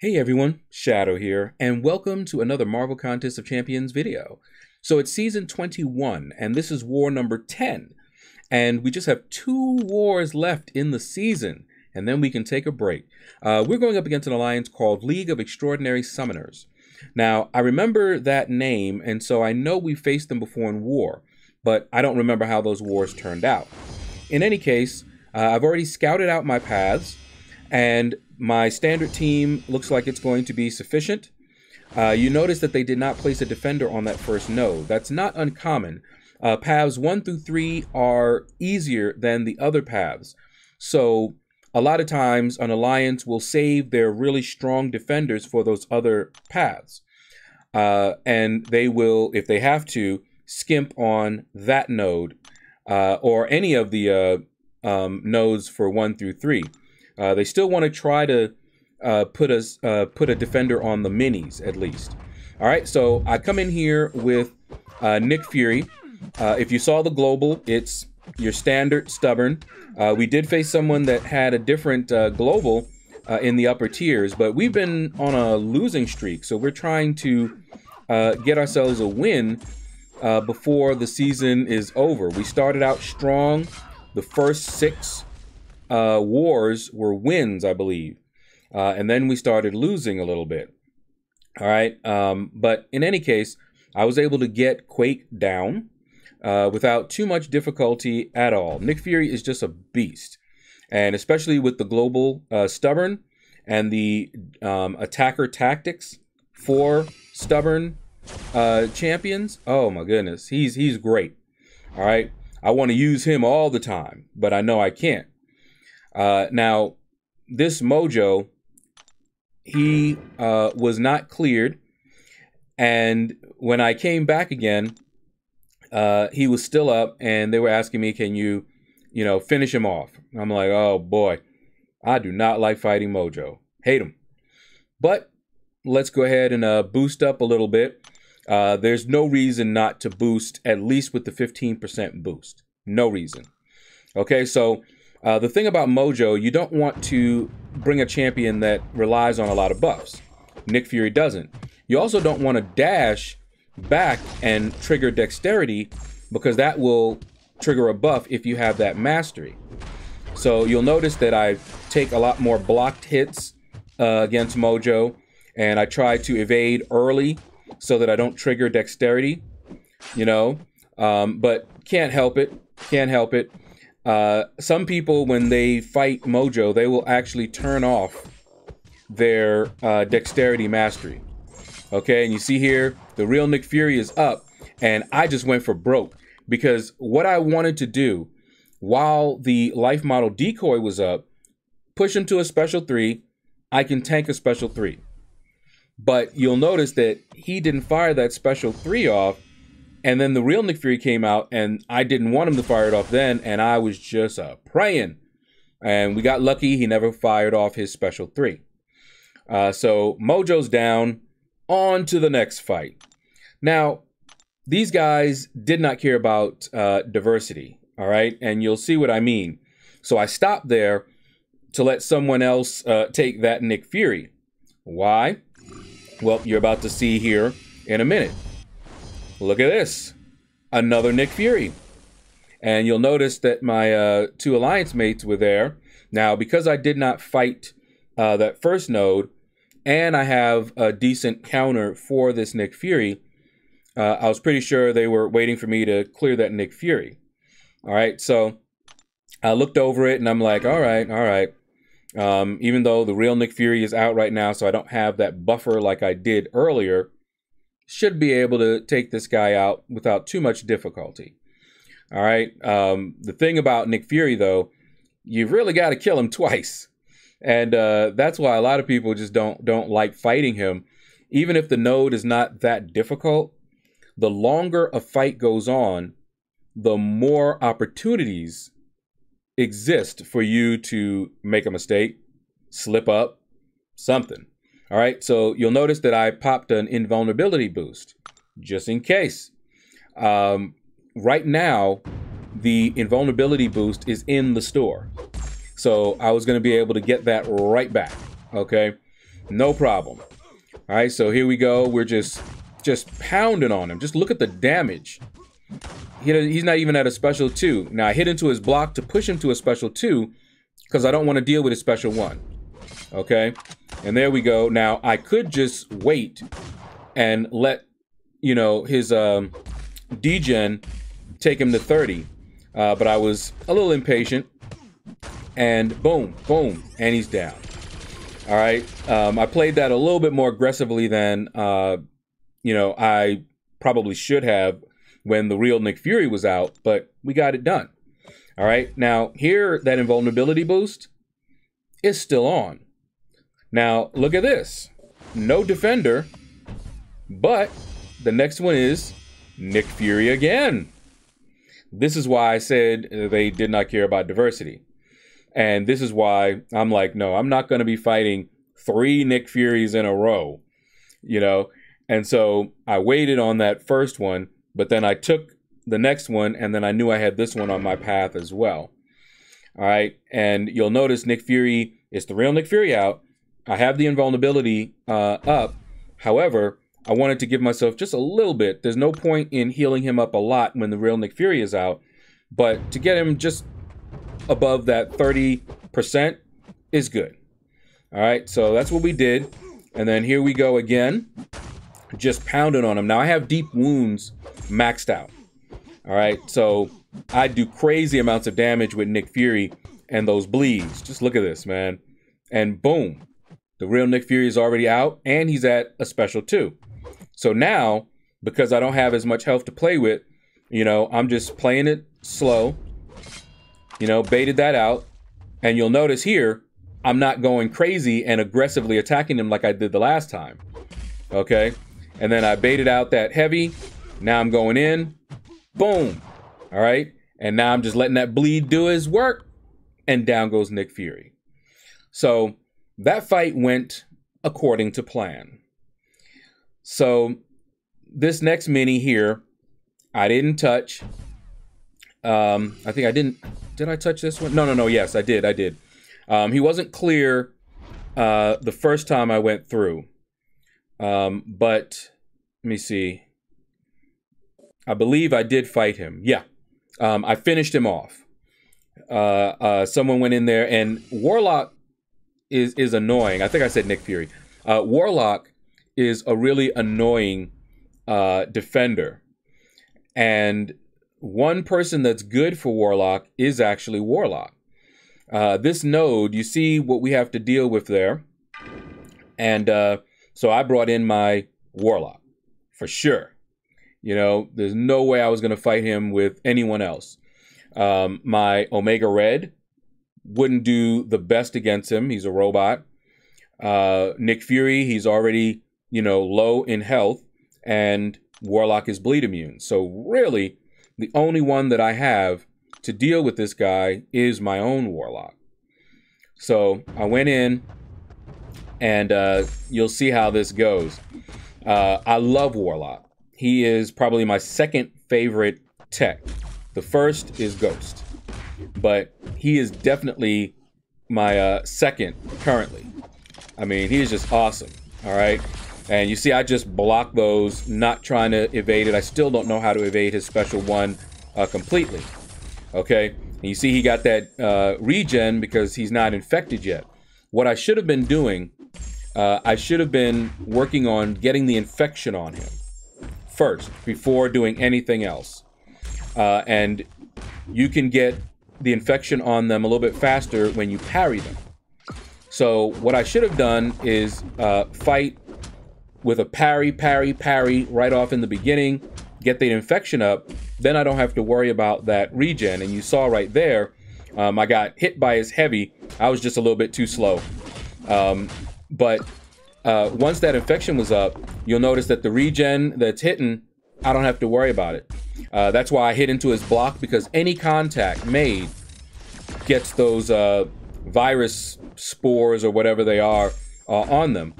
Hey everyone, Shadow here, and welcome to another Marvel Contest of Champions video. So it's season 21, and this is war number 10. And we just have two wars left in the season, and then we can take a break. We're going up against an alliance called League of Extraordinary Summoners. Now, I remember that name, and so I know we faced them before in war, but I don't remember how those wars turned out. In any case, I've already scouted out my paths, and my standard team looks like it's going to be sufficient. You notice that they did not place a defender on that first node. That's not uncommon. Paths 1 through 3 are easier than the other paths. So a lot of times an alliance will save their really strong defenders for those other paths. And they will, if they have to, skimp on that node or any of the nodes for 1 through 3. They still want to try to put a defender on the minis, at least. All right, so I come in here with Nick Fury. If you saw the global, it's your standard stubborn. We did face someone that had a different global in the upper tiers, but we've been on a losing streak, so we're trying to get ourselves a win before the season is over. We started out strong. The first 6 wars were wins, I believe. And then we started losing a little bit. All right. But in any case, I was able to get Quake down without too much difficulty at all. Nick Fury is just a beast. And especially with the global stubborn and the attacker tactics for stubborn champions. Oh my goodness. He's great. All right. I want to use him all the time, but I know I can't. Now, this Mojo, he was not cleared, and when I came back again, he was still up, and they were asking me, can you finish him off? And I'm like, oh boy, I do not like fighting Mojo. Hate him. But let's go ahead and boost up a little bit. There's no reason not to boost, at least with the 15% boost. No reason. Okay, so the thing about Mojo, you don't want to bring a champion that relies on a lot of buffs. Nick Fury doesn't. You also don't want to dash back and trigger Dexterity, because that will trigger a buff if you have that mastery. So you'll notice that I take a lot more blocked hits against Mojo, and I try to evade early so that I don't trigger Dexterity, you know, but can't help it, can't help it. Some people, when they fight Mojo, they will actually turn off their Dexterity mastery. Okay, and you see here, the real Nick Fury is up, and I just went for broke, because what I wanted to do, while the life model decoy was up, push him to a special 3, I can tank a special 3. But you'll notice that he didn't fire that special 3 off, and then the real Nick Fury came out, and I didn't want him to fire it off then, and I was just praying. And we got lucky. He never fired off his special 3. So Mojo's down. On to the next fight. Now, these guys did not care about diversity, all right? And you'll see what I mean. So I stopped there to let someone else take that Nick Fury. Why? Well, you're about to see here in a minute. Look at this, another Nick Fury. And you'll notice that my 2 alliance mates were there. Now, because I did not fight that first node, and I have a decent counter for this Nick Fury, I was pretty sure they were waiting for me to clear that Nick Fury. All right, so I looked over it and I'm like, all right, all right. Even though the real Nick Fury is out right now, so I don't have that buffer like I did earlier, should be able to take this guy out without too much difficulty. All right. The thing about Nick Fury, though, you've really got to kill him twice. And that's why a lot of people just don't like fighting him. Even if the node is not that difficult, the longer a fight goes on, the more opportunities exist for you to make a mistake, slip up, something. All right, so you'll notice that I popped an invulnerability boost, just in case. Right now, the invulnerability boost is in the store. So I was gonna be able to get that right back, okay? No problem. All right, so here we go. We're just pounding on him. Just look at the damage. He's not even at a special 2. Now I hit into his block to push him to a special 2 because I don't want to deal with his special 1. Okay, and there we go. Now I could just wait and let, you know, his degen take him to 30, but I was a little impatient, and boom, boom, and he's down. All right, I played that a little bit more aggressively than, you know, I probably should have when the real Nick Fury was out, but we got it done. All right, now here, that invulnerability boost is still on. Now, look at this. No defender, but the next one is Nick Fury again. This is why I said they did not care about diversity. And this is why I'm like, no, I'm not going to be fighting 3 Nick Furies in a row, you know? And so I waited on that first one, but then I took the next one, and then I knew I had this one on my path as well. All right, and you'll notice Nick Fury, it's the real Nick Fury out. I have the invulnerability up. However, I wanted to give myself just a little bit. There's no point in healing him up a lot when the real Nick Fury is out, but to get him just above that 30% is good. All right, so that's what we did. And then here we go again, just pounding on him. Now I have deep wounds maxed out. All right, so I do crazy amounts of damage with Nick Fury and those bleeds. Just look at this, man. And boom, the real Nick Fury is already out, and he's at a special 2. So now, because I don't have as much health to play with, you know, I'm just playing it slow, you know, baited that out. And you'll notice here, I'm not going crazy and aggressively attacking him like I did the last time. Okay, and then I baited out that heavy. Now I'm going in, boom. All right, and now I'm just letting that bleed do his work, and down goes Nick Fury. So that fight went according to plan. So this next mini here, I didn't touch. I think I didn't, did I touch this one? No, yes, I did. He wasn't clear the first time I went through, but let me see. I believe I did fight him, yeah. I finished him off. Someone went in there, and Warlock is annoying. I think I said Nick Fury. Warlock is a really annoying defender. And one person that's good for Warlock is actually Warlock. This node, you see what we have to deal with there. And so I brought in my Warlock for sure. You know, there's no way I was going to fight him with anyone else. My Omega Red wouldn't do the best against him. He's a robot. Nick Fury, he's already, you know, low in health, and Warlock is bleed immune. So really, the only one that I have to deal with this guy is my own Warlock. So I went in, and you'll see how this goes. I love Warlock. He is probably my second favorite tech. The first is Ghost, but he is definitely my second currently. I mean, he is just awesome, all right? And you see, I just block those, not trying to evade it. I still don't know how to evade his special 1 completely, okay? And you see he got that regen because he's not infected yet. What I should have been doing, I should have been working on getting the infection on him first before doing anything else. And you can get the infection on them a little bit faster when you parry them. So what I should have done is fight with a parry right off in the beginning, get the infection up, then I don't have to worry about that regen. And you saw right there, I got hit by his heavy. I was just a little bit too slow. But once that infection was up, you'll notice that the regen that's hitting, I don't have to worry about it. That's why I hit into his block, because any contact made gets those virus spores or whatever they are on them.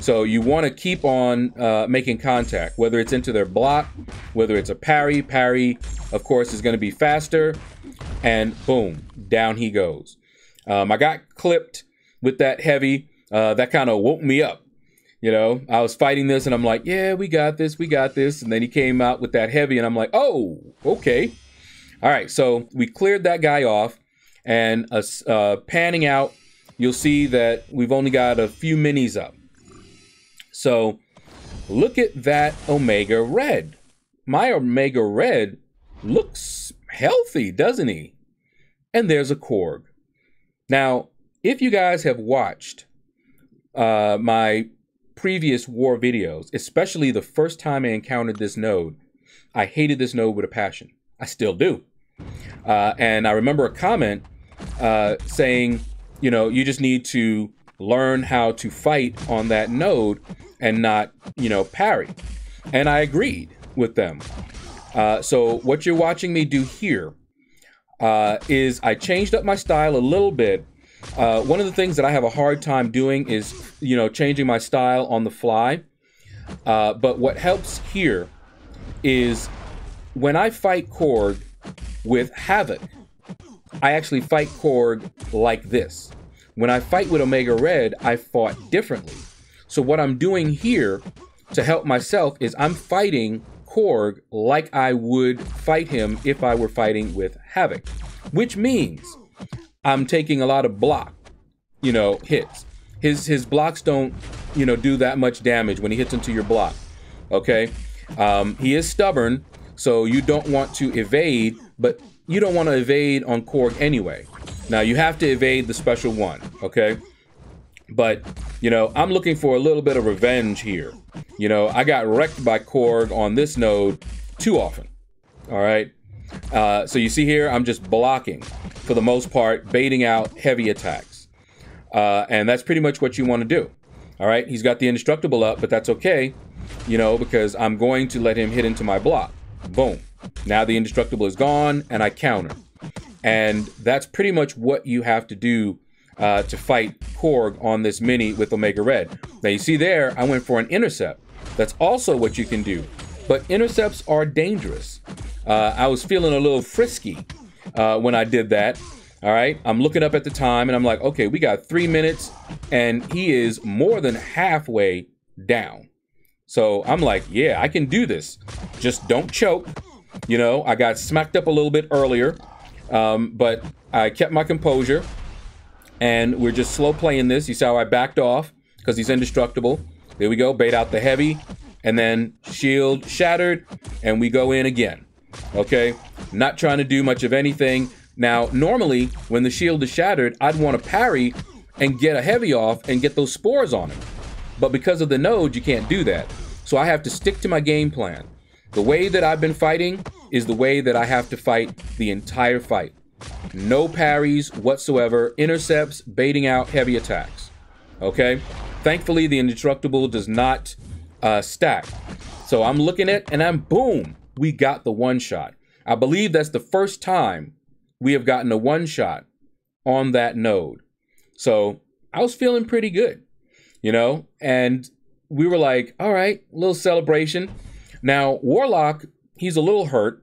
So you want to keep on making contact, whether it's into their block, whether it's a parry. Parry, of course, is going to be faster, and boom, down he goes. I got clipped with that heavy, that kind of woke me up. You know, I was fighting this and I'm like, yeah, we got this, we got this. And then he came out with that heavy and I'm like, oh, okay. All right, so we cleared that guy off, and panning out, you'll see that we've only got a few minis up. So look at that Omega Red. My Omega Red looks healthy, doesn't he? And there's a Korg. Now, if you guys have watched my previous war videos, especially the first time I encountered this node, I hated this node with a passion. I still do. And I remember a comment saying, you know, you just need to learn how to fight on that node and not, you know, parry. And I agreed with them. So what you're watching me do here is I changed up my style a little bit. One of the things that I have a hard time doing is, you know, changing my style on the fly. But what helps here is when I fight Korg with Havoc, I actually fight Korg like this. When I fight with Omega Red, I fought differently. So what I'm doing here to help myself is I'm fighting Korg like I would fight him if I were fighting with Havoc, which means I'm taking a lot of block, you know, hits. His blocks don't, you know, do that much damage when he hits into your block, okay? He is stubborn, so you don't want to evade, but you don't want to evade on Korg anyway. Now, you have to evade the special one, okay? But, you know, I'm looking for a little bit of revenge here. You know, I got wrecked by Korg on this node too often, all right? So you see here, I'm just blocking for the most part, baiting out heavy attacks. And that's pretty much what you want to do, all right? He's got the indestructible up, but that's okay, you know, because I'm going to let him hit into my block. Boom. Now the indestructible is gone, and I counter. And that's pretty much what you have to do to fight Korg on this mini with Omega Red. Now you see there, I went for an intercept. That's also what you can do. But intercepts are dangerous. I was feeling a little frisky when I did that. All right, I'm looking up at the time and I'm like, okay, we got 3 minutes and he is more than halfway down. So I'm like, yeah, I can do this. Just don't choke. You know, I got smacked up a little bit earlier, but I kept my composure. And we're just slow playing this. You see how I backed off because he's indestructible. There we go, bait out the heavy, and then shield shattered, and we go in again, okay? Not trying to do much of anything. Now, normally, when the shield is shattered, I'd want to parry and get a heavy off and get those spores on him. But because of the node, you can't do that. So I have to stick to my game plan. The way that I've been fighting is the way that I have to fight the entire fight. No parries whatsoever, intercepts, baiting out heavy attacks, okay? Thankfully, the indestructible does not stack. So I'm looking at, and I'm boom, we got the one shot. I believe that's the first time we have gotten a one shot on that node. So I was feeling pretty good, you know? And we were like, all right, little celebration. Now, Warlock, he's a little hurt,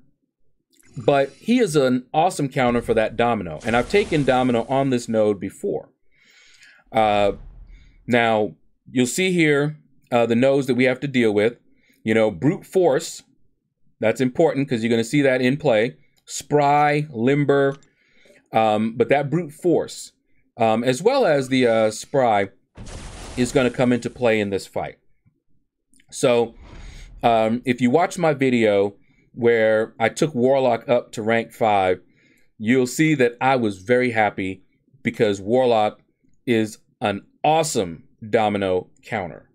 but he is an awesome counter for that Domino. And I've taken Domino on this node before. Now, you'll see here the nodes that we have to deal with. You know, brute force, that's important because you're going to see that in play. Spry, limber, but that brute force, as well as the spry, is going to come into play in this fight. So, if you watch my video where I took Warlock up to rank 5, you'll see that I was very happy because Warlock is an awesome Domino counter,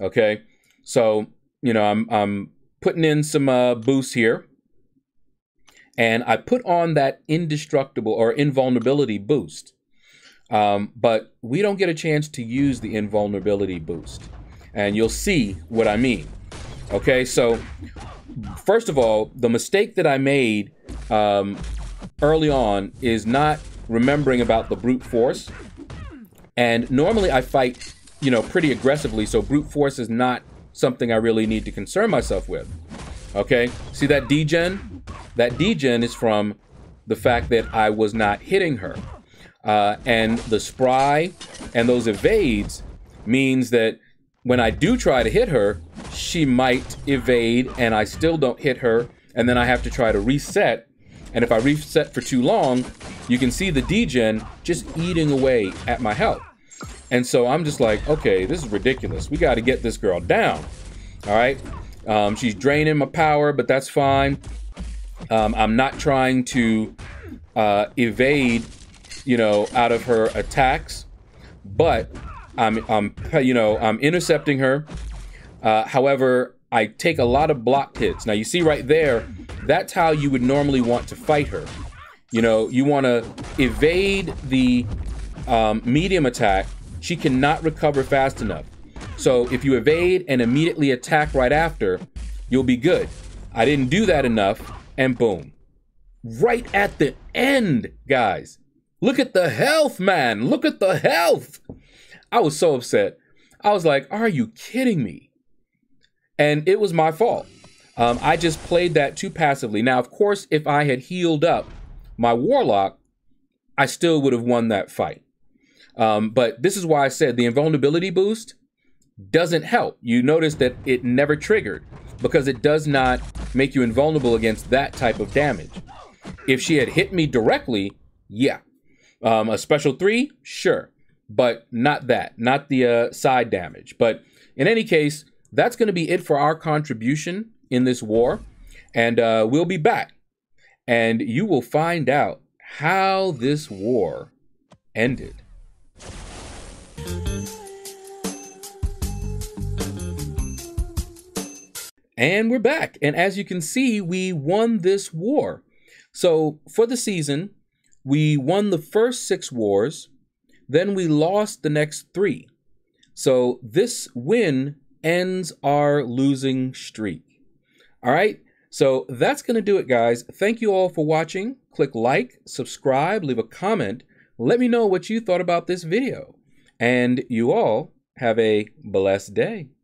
okay? So, you know, I'm putting in some boosts here, and I put on that indestructible or invulnerability boost, but we don't get a chance to use the invulnerability boost, and you'll see what I mean, okay? So, first of all, the mistake that I made early on is not remembering about the brute force. And normally I fight, you know, pretty aggressively, so brute force is not something I really need to concern myself with. Okay, see that degen? That degen is from the fact that I was not hitting her. And the Spry and those evades means that when I do try to hit her, she might evade and I still don't hit her, and then I have to try to reset. And if I reset for too long, you can see the degen just eating away at my health. And so I'm just like, okay, this is ridiculous. We got to get this girl down. All right. She's draining my power, but that's fine. I'm not trying to evade, you know, out of her attacks, but I'm intercepting her. However, I take a lot of block hits. Now you see right there, that's how you would normally want to fight her. You know, you want to evade the medium attack. She cannot recover fast enough. So if you evade and immediately attack right after, you'll be good. I didn't do that enough, and boom. Right at the end, guys. Look at the health, man. Look at the health. I was so upset. I was like, are you kidding me? And it was my fault. I just played that too passively. Now, of course, if I had healed up my Warlock, I still would have won that fight. But this is why I said the invulnerability boost doesn't help. You notice that it never triggered because it does not make you invulnerable against that type of damage. If she had hit me directly, yeah. A special 3, sure, but not that, not the side damage. But in any case, that's going to be it for our contribution in this war. And we'll be back and you will find out how this war ended. And we're back. And as you can see, we won this war. So for the season, we won the first 6 wars. Then we lost the next 3. So this win ends our losing streak. All right. So that's going to do it, guys. Thank you all for watching. Click like, subscribe, leave a comment. Let me know what you thought about this video. And you all have a blessed day.